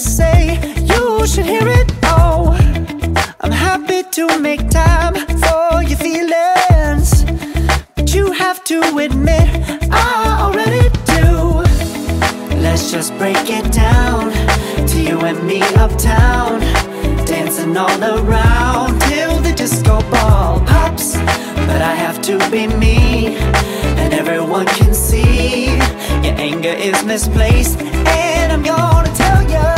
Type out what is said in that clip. to say, you should hear it all. I'm happy to make time for your feelings, but you have to admit I already do. Let's just break it down to you and me uptown, dancing all around till the disco ball pops. But I have to be me, and everyone can see your anger is misplaced, and I'm gonna tell you.